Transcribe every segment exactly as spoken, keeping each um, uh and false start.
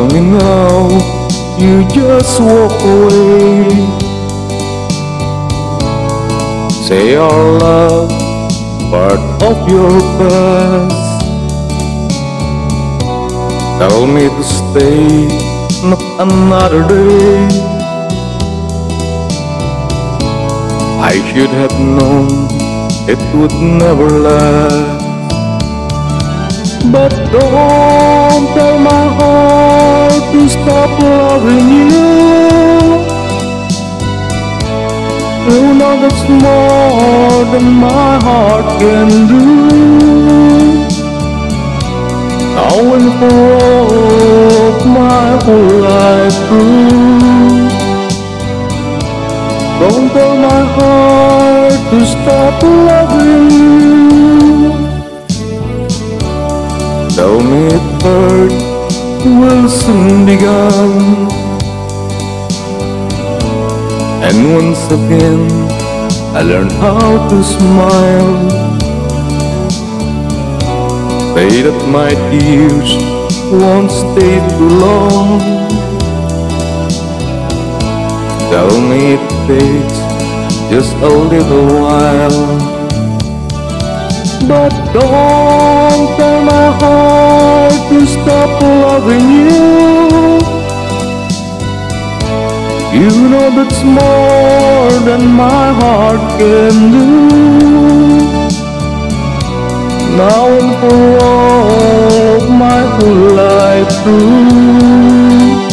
only now you just walk away. Say our love, part of your past. Tell me to stay, not another day. I should have known it would never last. But don't tell my heart to stop loving you. You know that's more than my heart can do. Now and for my whole life through. Don't tell my heart to stop loving you. Tell me it hurt will soon be gone, and once again I learned how to smile. Say that my tears won't stay too long. Tell me it takes just a little while. But don't tell my heart to stop loving you. You know that's more than my heart can do. Now and for all my whole life through.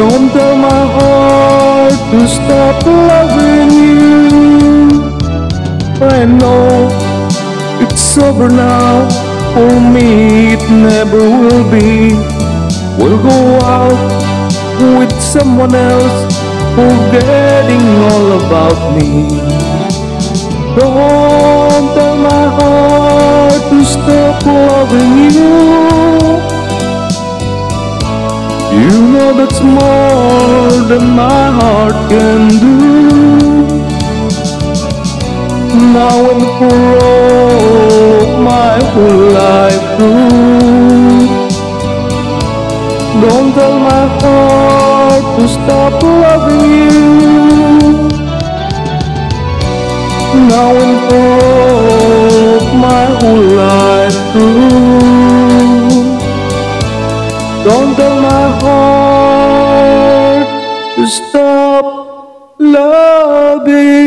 Don't tell my heart to stop loving you. I know it's over now, for me it never will be. We'll go out with someone else, forgetting all about me. Don't tell my heart to stop loving you. You know that's more than my heart can do. Now and for all my whole life through. Don't tell my heart to stop loving you. Now and for all my whole life through. Don't tell my heart to stop loving you.